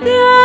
te